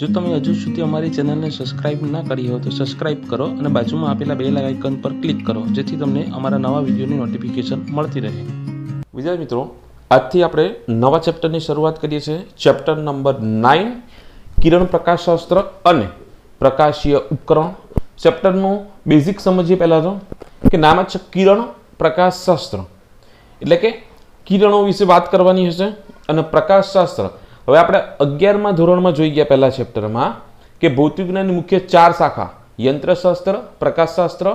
જો તમે હજુ સુધી અમારી ચેનલને સબસ્ક્રાઇબ ના કરી હોય તો સબસ્ક્રાઇબ કરો અને બાજુમાં આપેલા બેલ આઇકન પર ક્લિક કરો જેથી તમને અમારા નવા વિડીયોની નોટિફિકેશન મળતી રહે। વિદ્યાર્થી મિત્રો, આજથી આપણે નવા ચેપ્ટરની શરૂઆત કરીએ છીએ। ચેપ્ટર નંબર 9 કિરણ પ્રકાશશાસ્ત્ર અને પ્રકાશીય ઉપકરણ। ચેપ્ટરનું બેઝિક સમજીએ પહેલાં તો કે નામ છે કિરણ પ્રકાશશાસ્ત્ર એટલે કે किरणों विषे बात करवानी हशे अने प्रकाशशास्त्र। हवे आपणे 11मा धोरणमां जोई गया पहला चेप्टरमां के भौतिक विज्ञाननी मुख्य चार शाखा यंत्रशास्त्र, प्रकाशशास्त्र,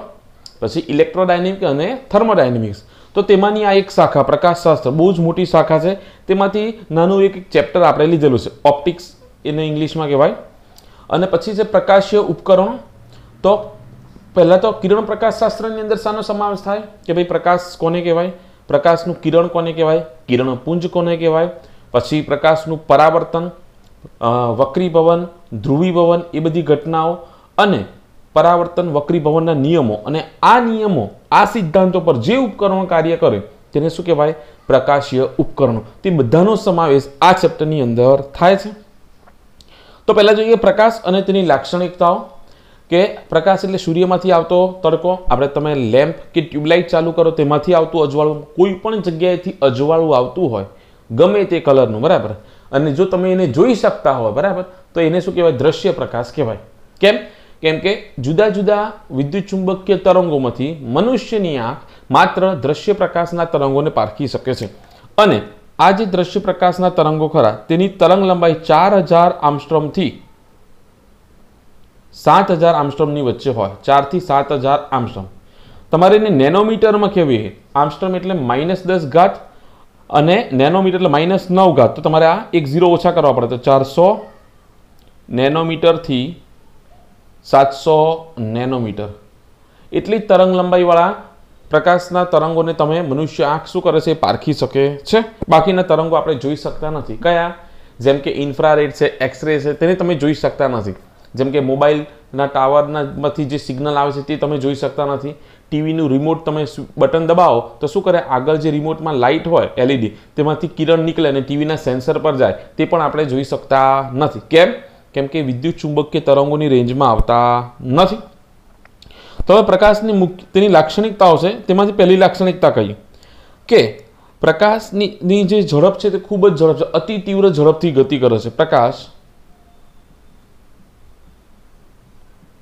पछी इलेक्ट्रोडायनेमिक अने थर्मोडायनेमिक्स। तो तेमांनी आ एक शाखा प्रकाशशास्त्र बहु ज मोटी शाखा छे। तेमांथी नानुं एक एक चेप्टर आपणे लीधेलुं छे। ऑप्टिक्स एने इंग्लिशमां कहेवाय। अने पछी छे प्रकाशीय उपकरणों। तो पहला तो किरण प्रकाशशास्त्रनी अंदर शानो समावेश थाय के भाई प्रकाश कोने कहेवाय, प्रकाशनु किरण कोने कहेवाय, किरणपुंज कोने कहेवाय, पछी प्रकाशनु परावर्तन, वक्रीभवन, ध्रुवीभवन ए बधी घटनाओं अने परावर्तन वक्रीभवनना नियमों अने आ नियमों आ सिद्धांतों पर जे उपकरणों कार्य करे तेने शुं कहेवाय प्रकाशीय उपकरणों। ते बधानो समावेश आ चेप्टरनी अंदर थाय छे। तो पहला जोईए प्रकाश अने तेनी लाक्षणिकताओं के प्रकाश एटले सूर्यमांथी आवतो तड़को। आपणे तमे लेम्प के ट्यूबलाइट चालू करो तेमांथी आवतुं अजवाळुं, कोईपण जग्याएथी अजवाळुं आवतुं होय गमे ते कलरनुं, बराबर। अने जो तमे एने जोई शकता हो, बराबर, तो एने शुं कहेवाय दृश्य प्रकाश कहेवाय। केम केम के जुदा जुदा विद्युत चुंबकीय तरंगोमांथी मनुष्यनी आंख मात्र दृश्य प्रकाशना तरंगोने पारखी शके छे। अने आ जे दृश्य प्रकाशना तरंगो खरा तेनी तरंग लंबाई 4000 एंगस्ट्रॉमथी 7000 एंगस्ट्रॉमनी वच्चे होय। 4 થી 7000 एंगस्ट्रॉम तमारे ने नेनोमीटर में कहेवाय। एंगस्ट्रॉम एटले -10 घात अने नेनोमीटर एटले -9 घात। तो तमारे आ एक जीरो ओछा करवा पड़े तो 400 नेनोमीटर थी 700 नेनोमीटर एटली तरंग लंबाई वाला प्रकाशना तरंगोने तमे मनुष्य आंख शुं करे छे पारखी शके छे। बाकीना तरंगो आपणे जोई शकता नथी। कया जेम के इन्फ्रारेड छे, एक्सरे छे, तेने तमे जोई शकता नथी। जेम के मोबाइल ना टावर ना मांथी जे सिग्नल आवे छे ते तमे जोई शकता नथी। टीवी नु रिमोट तमे बटन दबावो तो शुं करे, आगळ जे रिमोट में लाइट होय एलईडी तेमांथी किरण निकळे अने टीवी ना सेंसर पर जाय ते पण आपणे जोई शकता नथी। केम केम के विद्युत चुंबकीय तरंगोनी रेंज में आवता नथी। तो प्रकाशनी मुख्य तेनी लाक्षणिकताओ छे। तेमांथी पहेली लाक्षणिकता कही के प्रकाशनी जे झड़प छे ते खूब ज झड़प छे, अति तीव्र झड़पथी गति करे छे। प्रकाश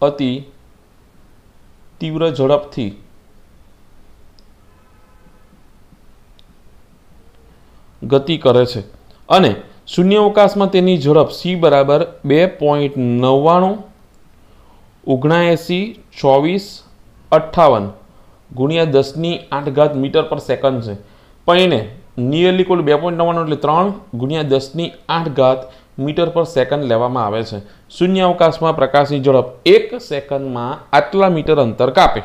अति तीव्र झड़पथी गति करे छे अने शून्यावकाश में तेनी झड़प c बराबर 2.99, 79, 24, 58 गुणिया 10⁸ मीटर पर सेकंड है। पीने नियरली कोल 2.99 एटले 3 × 10⁸ मीटर पर सेकंड लेवामां आवे छे। शून्यावकाश में प्रकाशनी झड़प 1 सेकंड में आटला मीटर अंतर कापे,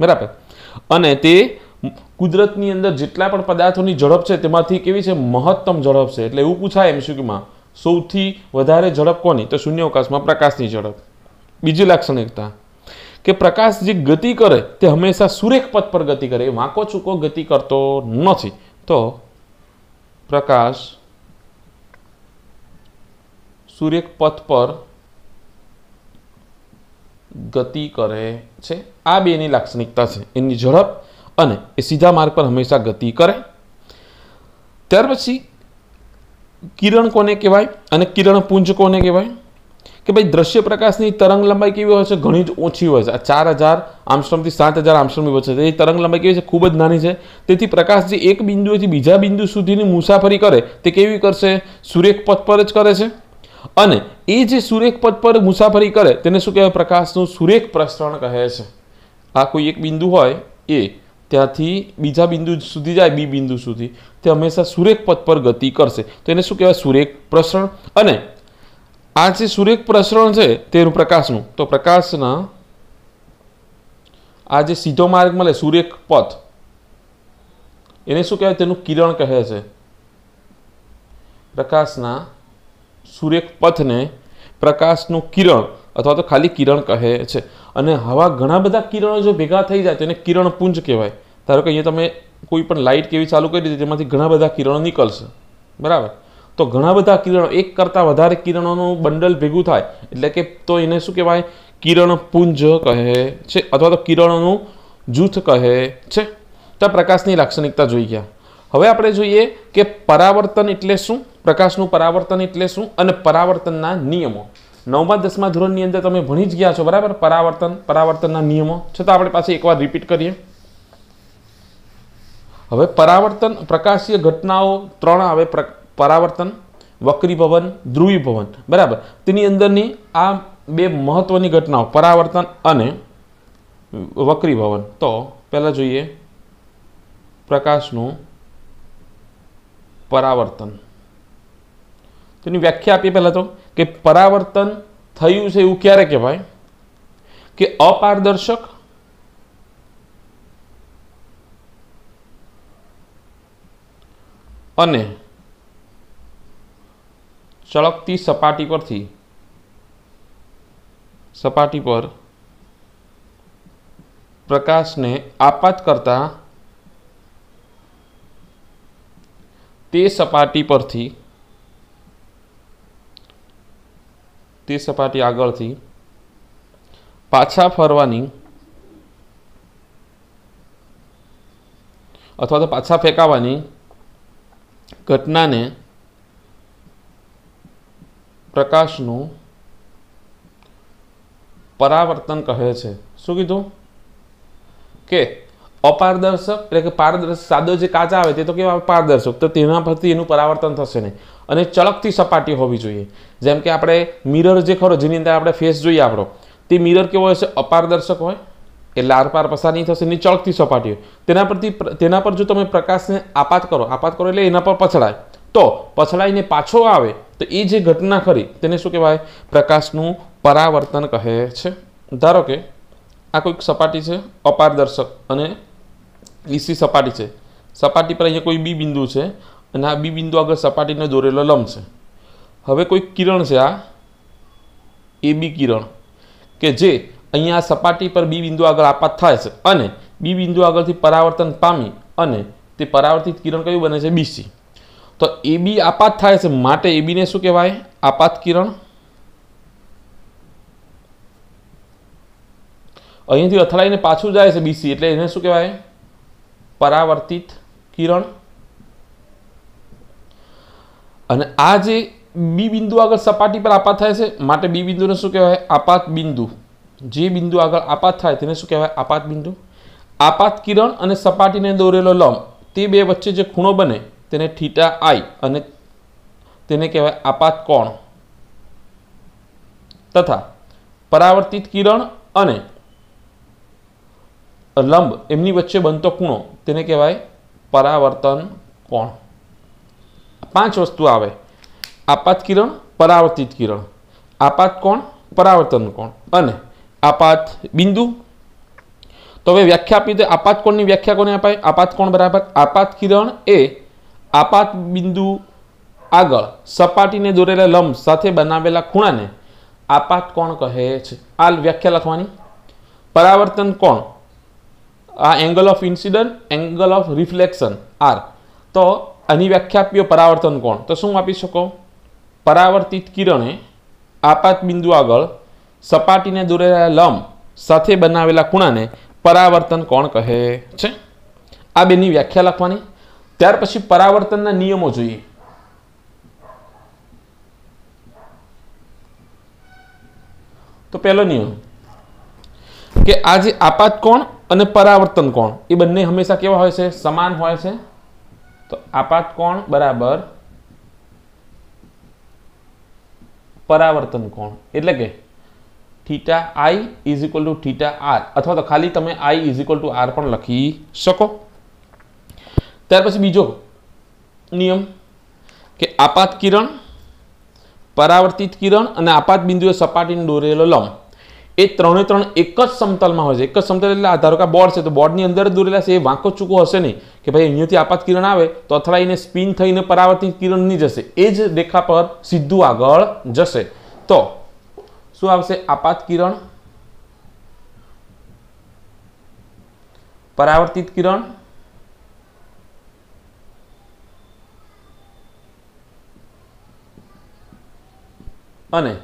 बराबर। अने ते कुदरतनी अंदर जेटला पण पदार्थोनी झड़प छे तेमांथी केवी छे? महत्तम झड़प छे। एटले एवुं पूछाय एमसीक्यू में सौथी वधारे झड़प कोनी? तो शून्यावकाश में प्रकाशनी झड़प। बीजी लाक्षणिकता के प्रकाश जे गति करे ते हमेशा सुरेख पथ पर गति करे, वाँको चूको गति करतो नथी। तो प्रकाश सुरेख पथ पर गति करे छे। आ बेनी लाक्षणिकता छे, एनी झड़प अने ए सीधा मार्ग पर हमेशा गति करे। त्यार पछी किरण कोने कहेवाय अने किरणपुंज कोने कहेवाय? के भाई दृश्य प्रकाशनी तरंग लंबाई केवी होय छे? घणी ज ओછી होय छे। 4000 एंगस्ट्रॉमथी 7000 एंगस्ट्रॉम वच्चे ए तरंग लंबाई केवी छे? खूब ज नानी छे। तेथी प्रकाश जे एक बिंदुएथी बीजा बिंदु सुधीनी मुसाफरी करे ते केवी करशे? सुरेख पथ पर ज करे छे। अने ए जे सुरेख पथ पर मुसाफरी करे तेने शुं कहेवाय? प्रकाशनुं सुरेख प्रसरण कहे छे। आ कोई एक बिंदु होय ए त्यांथी बीजा बिंदु सुधी जाय बी बिंदु सुधी ते हमेशा सुरेख पथ पर गति करशे तो एने शुं कहेवाय? सुरेख प्रसरण। अने आ जे सुरेख प्रसरण छे तेनुं प्रकाशनुं तो प्रकाशना आ जे सीधो मार्ग मळे सुरेख पथ एने शुं कहेवाय? तेनुं किरण कहे छे। प्रकाशना सुरेख पथ ने प्रकाशनु किरण अथवा तो खाली किरण कहे छे। अने हवा घणा बधा किरणों जो भेगा थई जाय तो एने किरणपुंज कहेवाय। धारो के अहींया तमे कोई पण लाइट केवी चालू करी दीधी तेमांथी घणा बधा किरणों निकळशे, बराबर। तो घणा बधा किरणों एक करता वधारे किरणों बंडल भेगू थाय एटले के तो एने शुं कहेवाय किरणपुंज कहे छे अथवा तो किरणों जूथ कहे छे। तो प्रकाशनी लाक्षणिकता जोई गया। हवे आपणे जोईए के परावर्तन एटले शुं, प्रकाशनुं परावर्तन एटले शुं अने परावर्तनना नियमो। नवमा दसमा धोरणनी अंदर तमे भणी ज गया छो बराबर परावर्तन, परावर्तनना नियमो। छतां आपणे पाछी एकवार रिपीट करीए। हवे परावर्तन प्रकाशीय घटनाओं त्रण आवे परावर्तन, वक्रीभवन, ध्रुवीभवन बराबर। तेनी अंदरनी आ बे महत्वनी घटनाओं परावर्तन अने वक्रीभवन। तो पहला जोईए प्रकाशनुं परावर्तन। तेनी व्याख्या आपीए पहला तो कि परावर्तन थयुं छे एवुं क्यारे कहेवाय के अपारदर्शक अने चळकती सपाटी पर प्रकाश ने आपात करता ते सपाटी आगळ थी पाछा फरवानी अथवा तो पाछा फेंकावानी घटना ने प्रकाशनु परावर्तन कहे छे। शुं कीधुं के अपारदर्शक एटले के पारदर्शक सादो जे काचा आवे ते तो केवा पारदर्शक तो तेना परथी एनु परावर्तन थशे नहीं अने चळकती सपाटी होवी जोईए। जेम के आपणे मिरर जे खरो जेनी अंदर आपणे फेस जोईए आपणो ते मिरर केवो हशे अपारदर्शक होय एटले आरपार पसार नहीं थशे ने चळकती सपाटी होय तेना पर जो तमे प्रकाश ने आपात करो एटले एना पर पछळाय तो पछळाईने पाछो आवे तो ए जे घटना खरी तेने शुं कहेवाय प्रकाशनुं परावर्तन कहे छे। धारो के आ कोईक सपाटी है अपारदर्शक अने ईसी सपाटी है, सपाटी पर अहीं कोई बी बिंदु है आ बी बिंदु आगे सपाटी ने दोरेलो लंब है। हवे कोई किरण है आ ए बी किरण के जे अहीं सपाटी पर बी बिंदु आगे आपात थाय छे अने बी बिंदु आगळथी परावर्तन पामी अने ते परावर्तित किरण क्यू बने छे बीसी। तो ए बी आपात थाय छे माटे ए बी ने शुं कहेवाय आपात किरण। અહીંથી અથડાઈને પાછું જાય છે બીસી એટલે એને શું કહેવાય પરાવર્તિત કિરણ। અને આ જે બી બિંદુ આગળ સપાટી પર આપાત થાય છે માટે બી બિંદુને શું કહેવાય આપાત બિંદુ। જે બિંદુ આગળ આપાત થાય તેને શું કહેવાય આપાત બિંદુ। આપાત કિરણ અને સપાટીને દોરેલો લંબ તે બે વચ્ચે જે ખૂણો બને તેને થીટા આઈ અને તેને કહેવાય આપાત કોણ। તથા પરાવર્તિત કિરણ અને लंब एमनी वच्चे बनतो खूणो तेने कहेवाय परावर्तन कोण। पांच वस्तु आवे आपात किरण, परावर्तित किरण, आपात कोण, परावर्तन कोण अने आपात बिंदु। तो हवे व्याख्या आपी तो आपात कोणनी व्याख्या कोने आपाय आपात कोण बराबर आपात किरण ए आपात बिंदु आगळ सपाटीने दोरेला लंब साथे बनावेला खूणाने आपात कोण कहे छे। आ व्याख्या लखवानी। परावर्तन कोण आ angle of incident, angle of reflection are. तो आनी व्याख्या आपीए परावर्तन कोण तो शुं आपी शको परावर्तित किरणे आपात बिंदु आगळ सपाटीने दोरेला लंब साथे बनावेला खूणाने परावर्तन कोण कहे छे। आ बेनी व्याख्या लखवानी। त्यार पछी परावर्तनना नियमो जोईए। तो पहलो नियम के आज आपात कोण अने परावर्तन कोण ए बंने हमेशा केवा होय छे समान होय छे। तो आपात कोण बराबर परावर्तन कोण एटले के theta i is equal to theta r अथवा तो खाली तमे i is equal to r पण लखी शको। त्यार पछी बीजो नियम के आपात किरण, परावर्तित किरण अने आपात बिंदुए सपाटीने दोरेलो लंब ए त्रे त्रण एक ज समतल में होय छे। एक ज समतल एटले आ धारो के बोर्ड छे तो बोर्डनी अंदर दोरेला छे ए वांको चूको हशे नहीं कि भाई अहींथी आपात किरण आवे तो अथड़ाईने स्पीन थईने परावर्तित किरण नी जशे ए ज रेखा पर सीधू आगळ जशे। तो शुं आवशे आपात किरण, परावर्तित किरण, अने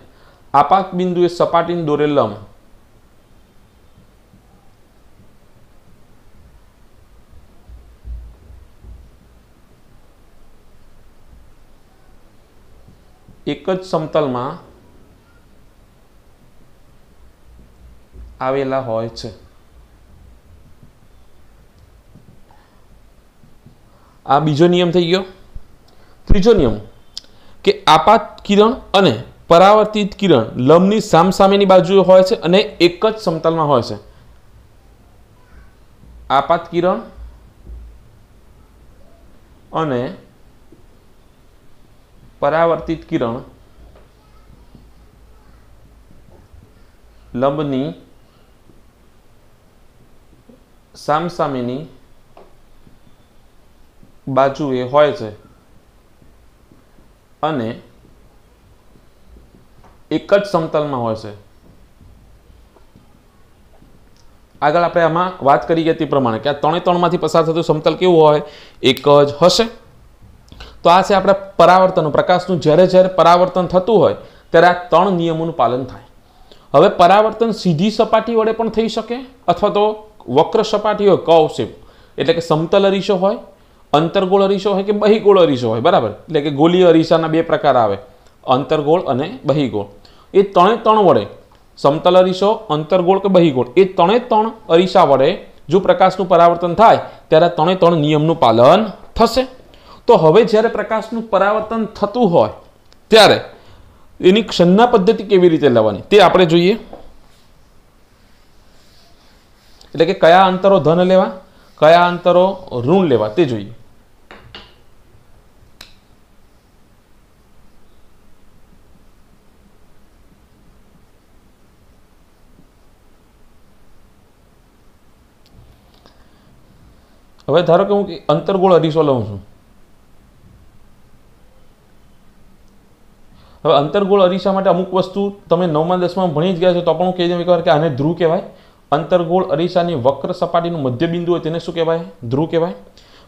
आपात बिंदुए सपाटीने दोरे लंब एक ज समतल में आवेला होय छे। आ बीजो नियम थई गयो। त्रीजो नियम के आपात किरण अने परावर्तित किरण लंबनी सामसामेनी बाजुए होय छे अने एक ज समतल में होय छे। आपात किरण अने परावर्तित किरण लंबनी सामसामेनी बाजुए होय छे अने एक ज समतलमां होय छे। आगळ आपणे आमां वात करी गया ते प्रमाणे के आ त्रणे त्रणमांथी पसार थतुं समतल केवुं होय एक ज हशे। तो आ छे आपणे परावर्तन प्रकाशनुं ज्यारे ज्यारे परावर्तन थतुं होय त्यारे आ त्रण नियमोनुं पालन थाय। हवे परावर्तन सीधी सपाटी वडे पण थई शके अथवा तो वक्र सपाटी होय कर्व शेप एटले के समतल अरीसो होय अंतरगोल अरीसो होय के बहिर्गोल अरीसो होय बराबर। एटले के गोलीय अरीसाना बे प्रकार आवे अंतरगोल अने बहिर्गोल। ए त्रणे त्रण वडे समतल अरीसो अंतरगोल के बहिर्गोल ए त्रणे त्रण अरीसा वडे जो प्रकाशनुं परावर्तन थाय त्यारे त्रणे त्रण नियमनुं पालन थशे। तो हवे ज्यारे प्रकाशनुं परावर्तन थतुं होय त्यारे एनी क्षणना पद्धति केवी रीते लाववानी ते आपणे जोईए। एटले के कया अंतरो धन लेवा कया अंतरो ऋण लेवा ते जोईए। हवे धारो के हूँ अंतरगोल अरीसो लऊं छुं। हवे अंतरगोल अरीसा माटे अमुक वस्तु तमे 9मा 10मा भणी ज गया छो तो पण कही देम एकवार के आने ध्रुव कहेवाय। अंतरगोल अरीसानी वक्र सपाटीनो मध्य बिंदु होय तेने शुं कहेवाय ध्रुव कहेवाय।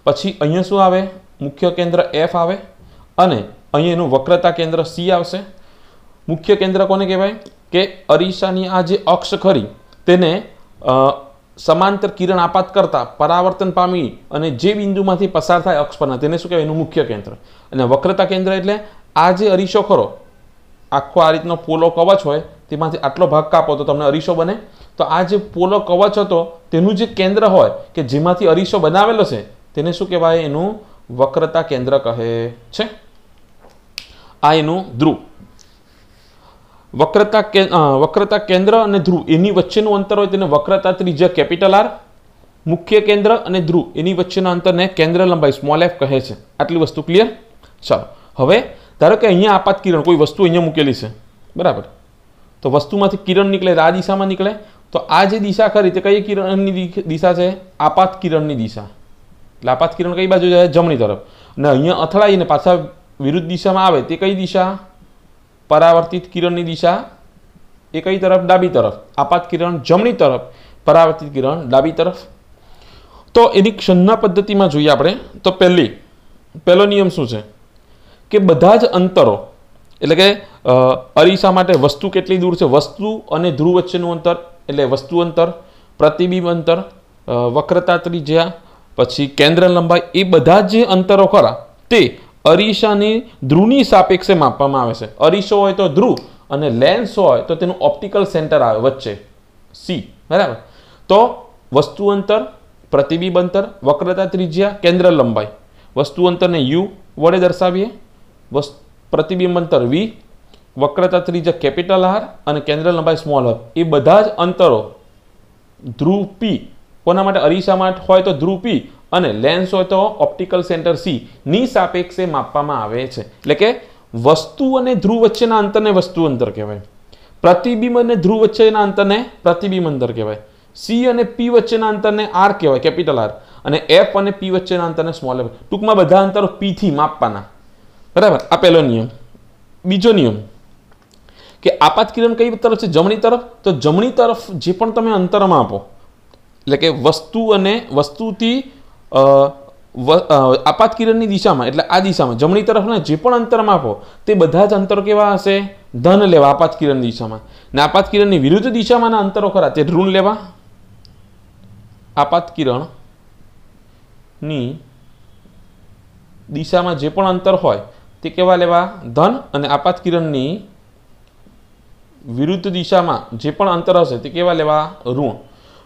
पछी अहींया शुं आवे मुख्य केंद्र F आवे अने अहीं एनुं वक्रता केंद्र C आवशे। मुख्य केंद्र कोने कहेवाय के अरीसानी आ जे अक्ष खरी तेने समांतर किरण आपात करता परावर्तन पामी अने जे बिंदुमांथी पसार थाय अक्ष परना तेने शुं कहेवाय एनुं मुख्य केंद्र। अने वक्रता केंद्र एटले आजे अरीसो खरो आखो आ रीतनो पोलो कवच होय तेमांथी आटलो भाग कापो तो तमने अरीसो बने। तो आज पोलो कवच हतो तेनुं जे केंद्र होय के जेमांथी अरीसो बनावेलो छे तेने शुं कहेवाय एनुं वक्रता केंद्र कहे छे। आ एनुं ध्रुव। वक्रता केंद्र अने ध्रुव एनी वच्चेनुं अंतर होय तेने वक्रता त्रिज्या केपिटल R मुख्य केंद्र अने ध्रुव एनी वच्चेना अंतरने केंद्र लंबाई स्मोल f कहे छे। आटली वस्तु क्लियर। चलो हवे धारो के अहींया आपात किरण कोई वस्तु अहींया मूकेली छे बराबर। तो वस्तुमांथी किरण निकळे आ दिशामां निकळे तो आ जे दिशा खरी ते कई किरणनी दिशा छे आपात किरणनी दिशा। એટલે आपात किरण કઈ बाजू जाए જમણી તરફ અને અહીંયા અથડાઈને પાછા વિરુદ્ધ દિશામાં આવે તે કઈ દિશા પરાવર્તિત કિરણની દિશા એ કઈ તરફ ડાબી તરફ। આપાત કિરણ જમણી તરફ પરાવર્તિત કિરણ ડાબી તરફ। તો એની ક્ષણના પદ્ધતિમાં જોઈએ આપણે તો પહેલો નિયમ શું છે के बधाज अंतरो एटले के अरीसा माटे वस्तु केटली दूर छे वस्तु अने ध्रुव वच्चेनुं अंतर एटले वस्तु अंतर प्रतिबिंब अंतर वक्रता त्रिज्या पछी केंद्र लंबाई ए बधा ज अंतरो खरा ते अरीसाने ध्रुवनी सापेक्षे मापवामां आवे छे। अरीसो होय तो ध्रुव अने लेंस होय तो तेनुं ऑप्टिकल सेंटर आवे वच्चे सी बराबर। तो वस्तु अंतर प्रतिबिंब अंतर वक्रता त्रिज्या केंद्र लंबाई वस्तु अंतरने यू वडे दर्शावीए प्रतिबिंब अंतर वी वक्रता त्रिज्या केपिटल आर अने केंद्र लंबाई स्मोल f ए बधा ज अंतरो ध्रुव पी कोना माटे अरीसा माटे होय तो ध्रुव पी अने लेंस होय तो ऑप्टिकल सेंटर सी नी सापेक्षे मापवामां आवे छे। एटले के वस्तु अने ध्रुव वच्चेना अंतरने वस्तु अंतर कहेवाय। प्रतिबिंब अने ध्रुव वच्चेना अंतरने प्रतिबिंब अंतर कहेवाय। सी अने पी वच्चेना अंतरने आर कहेवाय केपिटल आर अने एफ अने पी वच्चेना अंतरने स्मोल f। टूंकमां बधा अंतरो पी थी मापवाना बराबर। आ पहलो नियम। बीजो नियम के आपात किरण कई तरफ से जमणी तरफ तो जमणी तरफ जे पण तमे अंतर में आपो एटले के वस्तु अने वस्तुथी आपात किरणनी दिशामां एटले आ दिशामां जमणी तरफ ने जे पण अंतर में आपो ते बधा ज अंतर केवा हशे धन लेवा आपात किरण दिशा में, आपात किरण विरुद्ध दिशा में अंतरो खरा ऋण लेवा आपात किरण दिशा में जे पण अंतर होय ते केवा लेवा धन अने आपात किरण विरुद्ध दिशा में जे पण अंतर हशे ते केवा लेवा ऋण।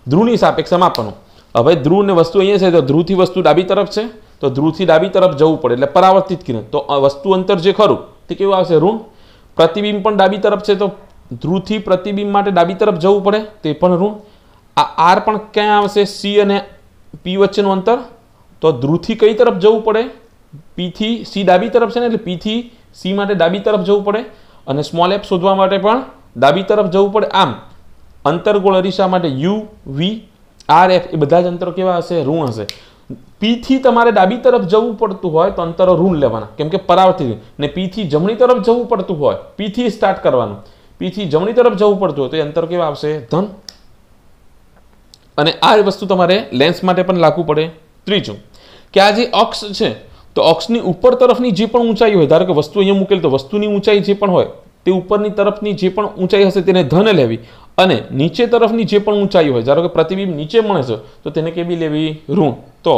ध्रुवनी सापेक्ष मापन हवे ध्रुव ने वस्तु अहींया छे तो ध्रुव थी वस्तु डाबी तरफ छे तो ध्रुव थी डाबी तरफ जवुं पड़े एटले परावर्तित किरण, तो वस्तु अंतर जे खरुं ते केवुं आवशे ऋण। प्रतिबिंब पण डाबी तरफ छे तो ध्रुव थी प्रतिबिंब माटे डाबी तरफ जवुं पड़े ते पण ऋण। आ आर पण क्यां आवशे सी अने पी वच्चेनुं अंतर तो ध्रुव थी कई तरफ जवुं पड़े पी थी सी डाबी तरफ छे ने एटले पी थी सी माटे डाबी तरफ जवुं पड़े अने स्मॉल एफ शोधवा माटे पण डाबी तरफ जवुं पड़े। आम अंतरगोल दिशा माटे यू वी आर एफ ए बधा ज अंतरो केवा हशे ऋण हशे। पी थी तमारे डाबी तरफ जवुं पड़तुं होय तो अंतरो ऋण लेवाना केम के परावर्तित ने पी थी जमणी तरफ जवुं पड़तुं होय पी थी स्टार्ट करवानुं पी थी जमणी तरफ जवुं पड़तुं होय तो ए अंतर केवा आवशे धन। अने आ वस्तु तमारे लेंस माटे पण लागू पड़े। त्रीजुं के आ जे अक्ष छे तो अक्षनी उपर तरफनी जे पण ऊंचाई होय धारो के वस्तु अहींया मूकेल तो वस्तुनी ऊंचाई जे पण होय ते उपरनी तरफनी जे पण ऊंचाई हशे तेने धन लेवी अने नीचे तरफनी जे पण ऊंचाई होय धारो के प्रतिबिंब नीचे मळे छे तो तेने केवी लेवी ऋण। तो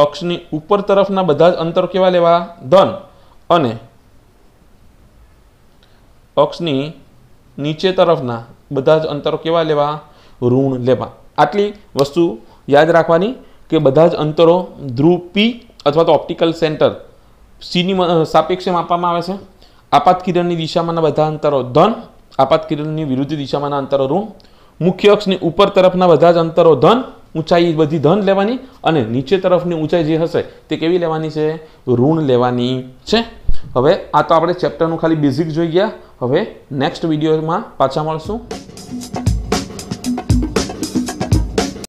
अक्षनी उपर तरफना बधा ज अंतर केवा लेवा धन अने अक्षनी नीचे तरफना बधा ज अंतर केवा लेवा ऋण लेवा। आटली वस्तु याद राखवानी के बधा ज अंतरो ध्रुव पी अथवा तो ऑप्टिकल सेंटर सी नी सापेक्षे मापवामां आवे छे। आपात किरणनी दिशामांना बधा अंतरो धन, आपात किरणनी विरुद्ध दिशामांना अंतरो ऋण। मुख्य अक्षनी उपर तरफना बधा ज अंतरो धन, ऊंचाई बधी धन लेवानी अने नीचे तरफनी ऊंचाई जे हशे ते केवी लेवानी छे ऋण लेवानी छे। हवे आ तो आपणे चेप्टरनुं खाली बेसिक जोई गया। हवे नेक्स्ट विडियोमां पाछा मळशुं।